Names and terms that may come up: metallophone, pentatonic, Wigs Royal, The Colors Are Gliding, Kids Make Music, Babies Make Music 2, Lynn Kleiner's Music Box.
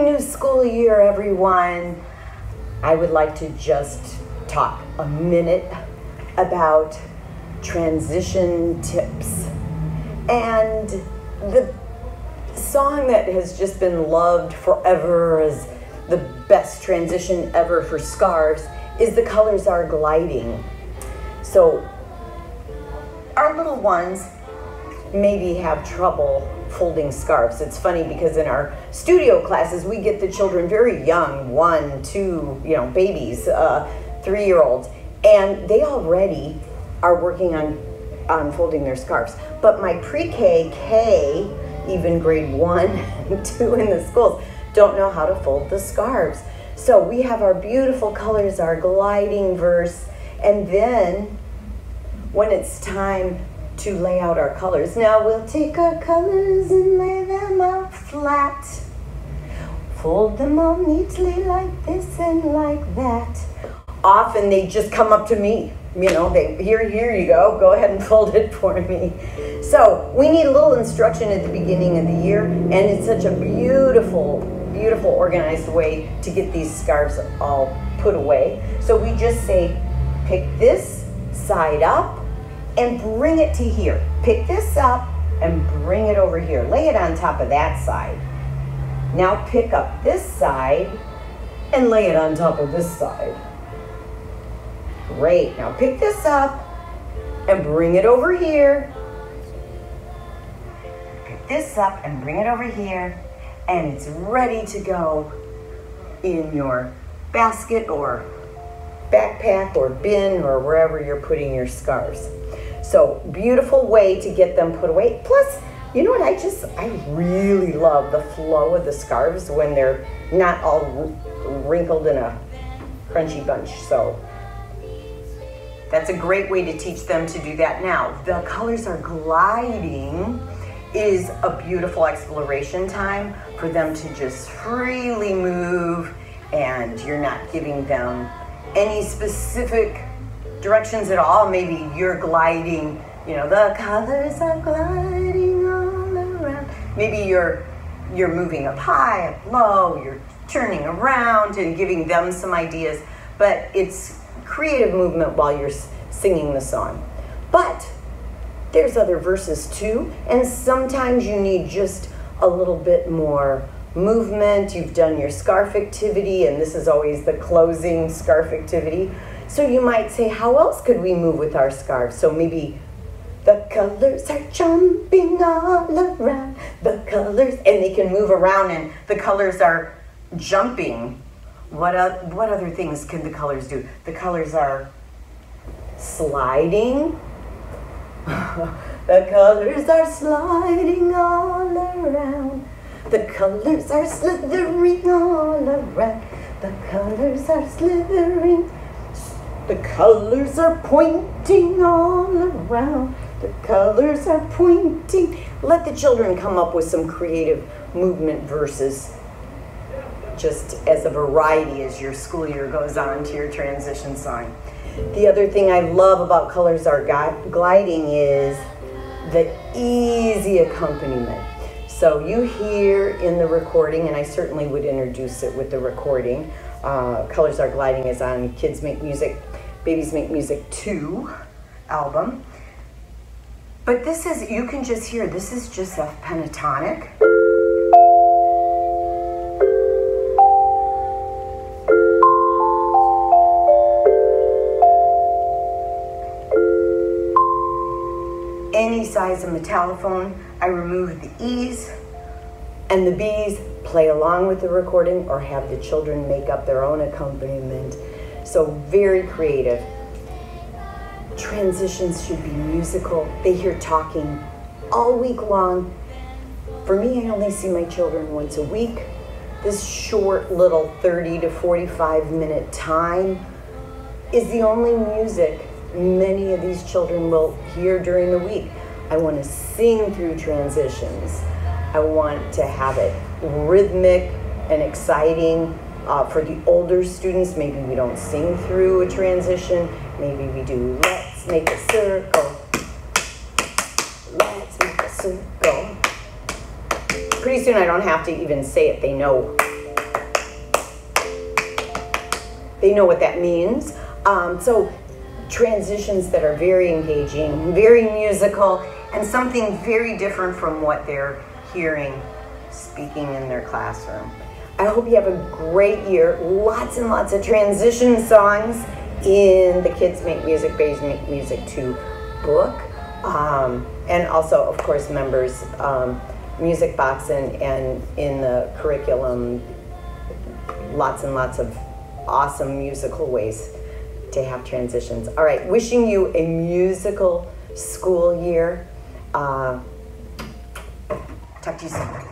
Happy new school year, everyone. I would like to just talk a minute about transition tips. And the song that has just been loved forever as the best transition ever for scarves is The Colors Are Gliding. So our little ones maybe have trouble folding scarves. It's funny because in our studio classes, we get the children very young, 1, 2, you know, babies, 3-year-olds, and they already are working on folding their scarves. But my pre-K, K, even grade 1 and 2 in the schools, don't know how to fold the scarves. So we have our beautiful Colors Are Gliding verse, and then when it's time to lay out our colors. Now we'll take our colors and lay them out flat. Fold them all neatly like this and like that. Often they just come up to me. You know, here you go. Go ahead and fold it for me. So we need a little instruction at the beginning of the year, and it's such a beautiful, beautiful organized way to get these scarves all put away. So we just say, pick this side up, and bring it to here. Pick this up and bring it over here. Lay it on top of that side. Now pick up this side and lay it on top of this side. Great. Now pick this up and bring it over here. Pick this up and bring it over here. And it's ready to go in your basket or backpack or bin or wherever you're putting your scarves. So beautiful way to get them put away. Plus, you know what, I really love the flow of the scarves when they're not all wrinkled in a crunchy bunch. So that's a great way to teach them to do that. Now, The Colors Are Gliding is a beautiful exploration time for them to just freely move, and you're not giving them any specific directions at all. Maybe you're gliding, you know, the colors are gliding all around. Maybe you're moving up high, up low, you're turning around and giving them some ideas, but it's creative movement while you're singing the song. But there's other verses too, and sometimes you need just a little bit more movement. You've done your scarf activity, and this is always the closing scarf activity. So you might say, how else could we move with our scarves? So maybe the colors are jumping all around, the colors, and they can move around, and the colors are jumping. What other things can the colors do? The colors are sliding. The colors are sliding all around. The colors are slithering all around. The colors are slithering. The colors are pointing all around. The colors are pointing. Let the children come up with some creative movement verses just as a variety as your school year goes on to your transition song. The other thing I love about Colors Are Gliding is the easy accompaniment. So you hear in the recording, and I certainly would introduce it with the recording. Colors Are Gliding is on Kids Make Music, Babies Make Music 2 album. But this is, you can just hear, this is just a pentatonic. Any size of metallophone, I remove the E's and the B's, play along with the recording, or have the children make up their own accompaniment. So very creative. Transitions should be musical. They hear talking all week long. For me, I only see my children once a week. This short little 30 to 45 minute time is the only music many of these children will hear during the week. I want to sing through transitions. I want to have it rhythmic and exciting. For the older students, maybe we don't sing through a transition. Maybe we do, let's make a circle. Let's make a circle. Pretty soon I don't have to even say it. They know They know what that means. So transitions that are very engaging, very musical, and something very different from what they're hearing, speaking in their classroom. I hope you have a great year. Lots and lots of transition songs in the Kids Make Music, Babies Make Music 2 book. And also, of course, members, music box and in the curriculum, lots and lots of awesome musical ways to have transitions. All right, wishing you a musical school year. Talk to you soon.